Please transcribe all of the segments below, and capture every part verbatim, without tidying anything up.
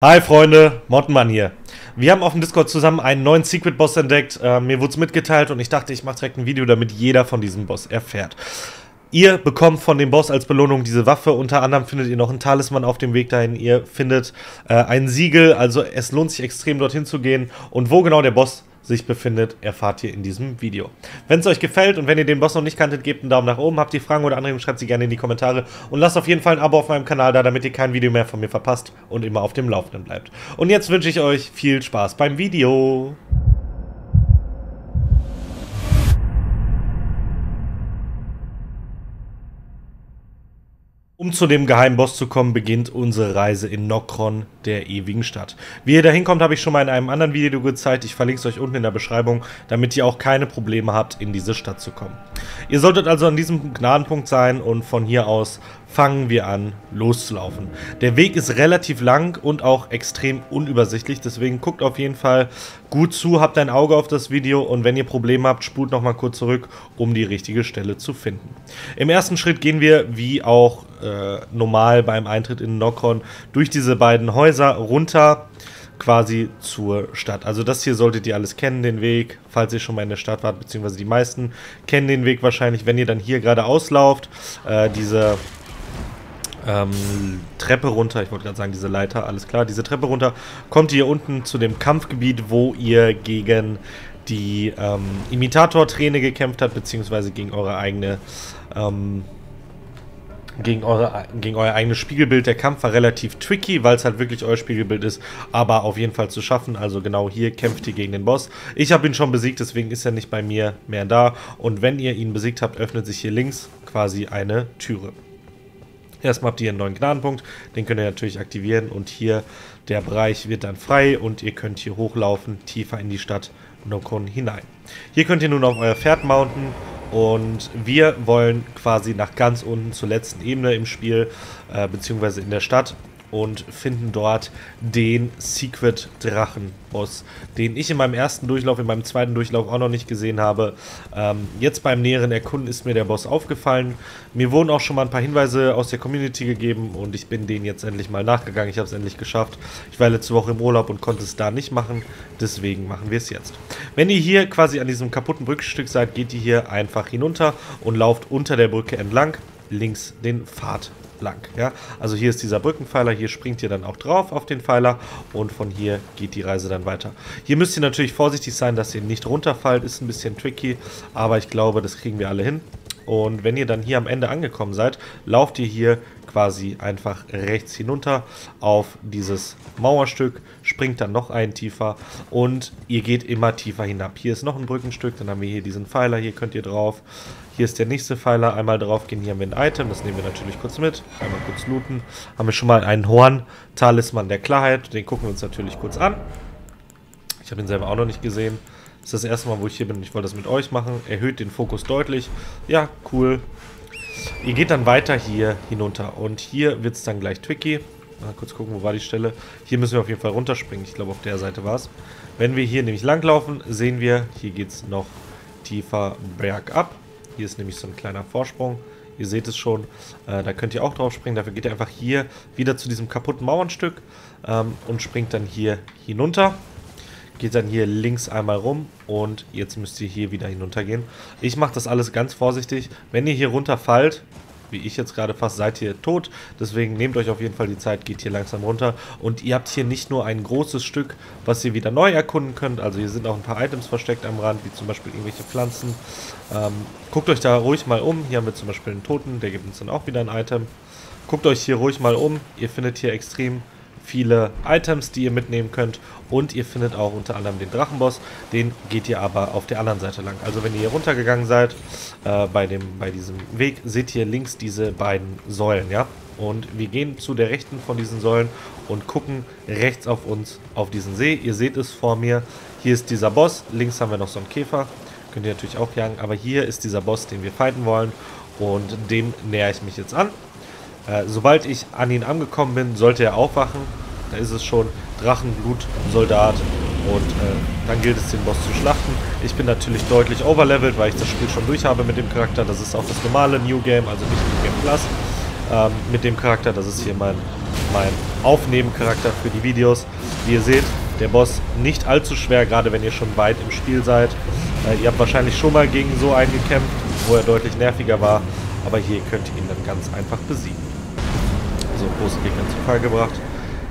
Hi Freunde, Mottenmann hier. Wir haben auf dem Discord zusammen einen neuen Secret-Boss entdeckt. Äh, mir wurde es mitgeteilt und ich dachte, ich mache direkt ein Video, damit jeder von diesem Boss erfährt. Ihr bekommt von dem Boss als Belohnung diese Waffe. Unter anderem findet ihr noch einen Talisman auf dem Weg dahin. Ihr findet äh, ein Siegel, also es lohnt sich extrem, dorthin zu gehen. Und wo genau der Boss sich befindet, erfahrt ihr in diesem Video. Wenn es euch gefällt und wenn ihr den Boss noch nicht kanntet, gebt einen Daumen nach oben. Habt ihr Fragen oder Anregungen, schreibt sie gerne in die Kommentare. Und lasst auf jeden Fall ein Abo auf meinem Kanal da, damit ihr kein Video mehr von mir verpasst und immer auf dem Laufenden bleibt. Und jetzt wünsche ich euch viel Spaß beim Video. Um zu dem Geheimboss zu kommen, beginnt unsere Reise in Nokron, der ewigen Stadt. Wie ihr da hinkommt, habe ich schon mal in einem anderen Video gezeigt. Ich verlinke es euch unten in der Beschreibung, damit ihr auch keine Probleme habt, in diese Stadt zu kommen. Ihr solltet also an diesem Gnadenpunkt sein und von hier aus fangen wir an, loszulaufen. Der Weg ist relativ lang und auch extrem unübersichtlich, deswegen guckt auf jeden Fall gut zu, habt ein Auge auf das Video und wenn ihr Probleme habt, spult nochmal kurz zurück, um die richtige Stelle zu finden. Im ersten Schritt gehen wir, wie auch äh, normal beim Eintritt in Nokron, durch diese beiden Häuser runter, quasi zur Stadt. Also das hier solltet ihr alles kennen, den Weg, falls ihr schon mal in der Stadt wart, beziehungsweise die meisten kennen den Weg wahrscheinlich, wenn ihr dann hier geradeaus lauft, äh, diese... Ähm, Treppe runter, ich wollte gerade sagen, diese Leiter, alles klar, diese Treppe runter, kommt ihr unten zu dem Kampfgebiet, wo ihr gegen die ähm, Imitator-Träne gekämpft habt, beziehungsweise gegen eure eigene, ähm, gegen eure, gegen euer eigenes Spiegelbild. Der Kampf war relativ tricky, weil es halt wirklich euer Spiegelbild ist, aber auf jeden Fall zu schaffen. Also genau hier kämpft ihr gegen den Boss. Ich habe ihn schon besiegt, deswegen ist er nicht bei mir mehr da. Und wenn ihr ihn besiegt habt, öffnet sich hier links quasi eine Türe. Erstmal habt ihr einen neuen Gnadenpunkt, den könnt ihr natürlich aktivieren und hier der Bereich wird dann frei und ihr könnt hier hochlaufen, tiefer in die Stadt Nokron hinein. Hier könnt ihr nun auf euer Pferd mounten und wir wollen quasi nach ganz unten zur letzten Ebene im Spiel, äh, beziehungsweise in der Stadt und finden dort den Secret Drachenboss, den ich in meinem ersten Durchlauf, in meinem zweiten Durchlauf auch noch nicht gesehen habe. Ähm, jetzt beim näheren Erkunden ist mir der Boss aufgefallen. Mir wurden auch schon mal ein paar Hinweise aus der Community gegeben und ich bin denen jetzt endlich mal nachgegangen. Ich habe es endlich geschafft. Ich war letzte Woche im Urlaub und konnte es da nicht machen, deswegen machen wir es jetzt. Wenn ihr hier quasi an diesem kaputten Brückenstück seid, geht ihr hier einfach hinunter und lauft unter der Brücke entlang, links den Pfad lang, ja? Also hier ist dieser Brückenpfeiler, hier springt ihr dann auch drauf auf den Pfeiler und von hier geht die Reise dann weiter. Hier müsst ihr natürlich vorsichtig sein, dass ihr nicht runterfallt, ist ein bisschen tricky, aber ich glaube, das kriegen wir alle hin. Und wenn ihr dann hier am Ende angekommen seid, lauft ihr hier quasi einfach rechts hinunter auf dieses Mauerstück, springt dann noch ein tiefer und ihr geht immer tiefer hinab. Hier ist noch ein Brückenstück, dann haben wir hier diesen Pfeiler, hier könnt ihr drauf. Hier ist der nächste Pfeiler, einmal drauf gehen, hier haben wir ein Item, das nehmen wir natürlich kurz mit, einmal kurz looten. Haben wir schon mal einen Horn, Talisman der Klarheit, den gucken wir uns natürlich kurz an. Ich habe ihn selber auch noch nicht gesehen, das ist das erste Mal, wo ich hier bin, ich wollte das mit euch machen, erhöht den Fokus deutlich, ja, cool. Ihr geht dann weiter hier hinunter und hier wird es dann gleich tricky. Mal kurz gucken, wo war die Stelle. Hier müssen wir auf jeden Fall runterspringen, ich glaube auf der Seite war es. Wenn wir hier nämlich langlaufen, sehen wir, hier geht es noch tiefer bergab. Hier ist nämlich so ein kleiner Vorsprung. Ihr seht es schon, äh, da könnt ihr auch drauf springen. Dafür geht ihr einfach hier wieder zu diesem kaputten Mauernstück ähm, und springt dann hier hinunter. Geht dann hier links einmal rum und jetzt müsst ihr hier wieder hinunter gehen. Ich mache das alles ganz vorsichtig. Wenn ihr hier runterfallt, wie ich jetzt gerade fast, seid ihr tot. Deswegen nehmt euch auf jeden Fall die Zeit, geht hier langsam runter. Und ihr habt hier nicht nur ein großes Stück, was ihr wieder neu erkunden könnt. Also hier sind auch ein paar Items versteckt am Rand, wie zum Beispiel irgendwelche Pflanzen. Ähm, guckt euch da ruhig mal um. Hier haben wir zum Beispiel einen Toten, der gibt uns dann auch wieder ein Item. Guckt euch hier ruhig mal um. Ihr findet hier extrem viele Items, die ihr mitnehmen könnt. Und ihr findet auch unter anderem den Drachenboss. Den geht ihr aber auf der anderen Seite lang. Also wenn ihr hier runtergegangen seid, äh, bei, dem, bei diesem Weg, seht ihr links diese beiden Säulen, ja? Und wir gehen zu der rechten von diesen Säulen und gucken rechts auf uns, auf diesen See. Ihr seht es vor mir. Hier ist dieser Boss. Links haben wir noch so einen Käfer. Könnt ihr natürlich auch jagen. Aber hier ist dieser Boss, den wir fighten wollen. Und dem näher ich mich jetzt an. Sobald ich an ihn angekommen bin, sollte er aufwachen. Da ist es schon Drachenblutsoldat und äh, dann gilt es, den Boss zu schlachten. Ich bin natürlich deutlich overlevelt, weil ich das Spiel schon durch habe mit dem Charakter. Das ist auch das normale New Game, also nicht New Game Plus. Ähm, mit dem Charakter, das ist hier mein mein Aufnehmencharakter für die Videos. Wie ihr seht, der Boss nicht allzu schwer, gerade wenn ihr schon weit im Spiel seid. Äh, ihr habt wahrscheinlich schon mal gegen so einen gekämpft, wo er deutlich nerviger war, aber hier könnt ihr ihn dann ganz einfach besiegen. So, große Gegner zu Fall gebracht.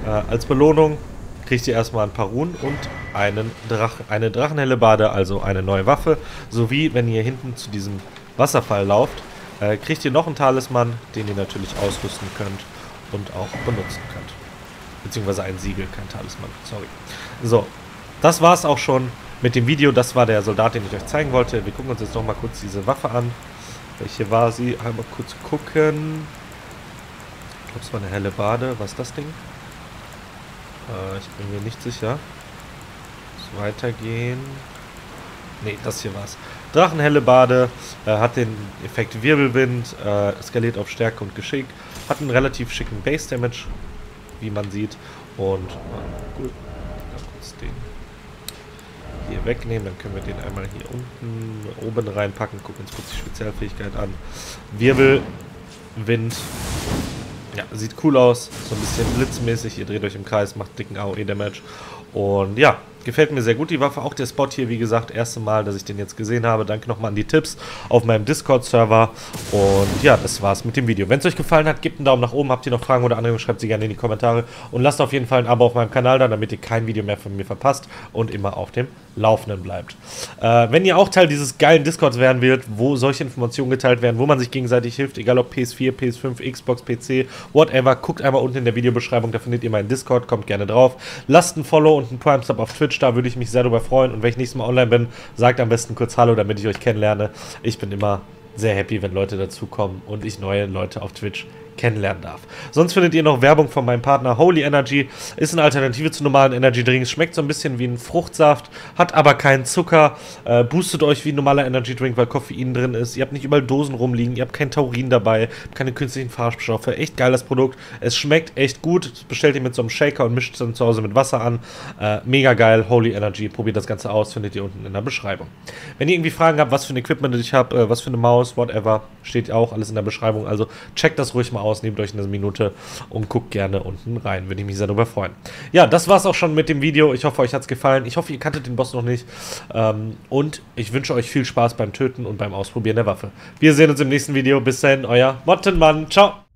Äh, als Belohnung kriegt ihr erstmal ein paar Runen und einen Drach, eine Drachenhellebarde, also eine neue Waffe, sowie wenn ihr hinten zu diesem Wasserfall lauft, äh, kriegt ihr noch einen Talisman, den ihr natürlich ausrüsten könnt und auch benutzen könnt. Beziehungsweise ein Siegel, kein Talisman, sorry. So, das war's auch schon mit dem Video. Das war der Soldat, den ich euch zeigen wollte. Wir gucken uns jetzt nochmal kurz diese Waffe an. Welche war sie? Einmal kurz gucken. Ich glaube, es war eine Hellebarde. Was ist das Ding? Äh, ich bin mir nicht sicher. Weitergehen. Ne, das hier war's. Drachenhellebarde, äh, hat den Effekt Wirbelwind, äh, skaliert auf Stärke und Geschick, hat einen relativ schicken Base Damage, wie man sieht. Und äh, gut, ich kann kurz den hier wegnehmen, dann können wir den einmal hier unten oben reinpacken, gucken uns kurz die Spezialfähigkeit an. Wirbelwind. Ja, sieht cool aus, so ein bisschen blitzmäßig, ihr dreht euch im Kreis, macht dicken A O E-Damage und ja, gefällt mir sehr gut die Waffe. Auch der Spot hier, wie gesagt, erste Mal, dass ich den jetzt gesehen habe. Danke nochmal an die Tipps auf meinem Discord-Server und ja, das war's mit dem Video. Wenn es euch gefallen hat, gebt einen Daumen nach oben, habt ihr noch Fragen oder Anregungen, schreibt sie gerne in die Kommentare und lasst auf jeden Fall ein Abo auf meinem Kanal da, damit ihr kein Video mehr von mir verpasst und immer auf dem Laufenden bleibt. Äh, wenn ihr auch Teil dieses geilen Discords werden wollt, wo solche Informationen geteilt werden, wo man sich gegenseitig hilft, egal ob P S vier, P S fünf, Xbox, P C, whatever, guckt einmal unten in der Videobeschreibung, da findet ihr meinen Discord, kommt gerne drauf. Lasst ein Follow und ein Prime-Sub auf Twitch, da würde ich mich sehr darüber freuen und wenn ich nächstes Mal online bin, sagt am besten kurz Hallo, damit ich euch kennenlerne. Ich bin immer sehr happy, wenn Leute dazukommen und ich neue Leute auf Twitch kennenlernen darf. Sonst findet ihr noch Werbung von meinem Partner Holy Energy. Ist eine Alternative zu normalen Energy Drinks. Schmeckt so ein bisschen wie ein Fruchtsaft, hat aber keinen Zucker, äh, boostet euch wie ein normaler Energy Drink, weil Koffein drin ist. Ihr habt nicht überall Dosen rumliegen, ihr habt kein Taurin dabei, keine künstlichen Farbstoffe. Echt geiles Produkt. Es schmeckt echt gut. Das bestellt ihr mit so einem Shaker und mischt es dann zu Hause mit Wasser an. Äh, mega geil. Holy Energy. Probiert das Ganze aus. Findet ihr unten in der Beschreibung. Wenn ihr irgendwie Fragen habt, was für ein Equipment ich habe, äh, was für eine Maus, whatever, steht auch alles in der Beschreibung. Also checkt das ruhig mal aus. Aus, nehmt euch eine Minute und guckt gerne unten rein. Würde ich mich sehr darüber freuen. Ja, das war's auch schon mit dem Video. Ich hoffe, euch hat's gefallen. Ich hoffe, ihr kanntet den Boss noch nicht. Ähm, und ich wünsche euch viel Spaß beim Töten und beim Ausprobieren der Waffe. Wir sehen uns im nächsten Video. Bis dahin, euer Mottenmann. Ciao!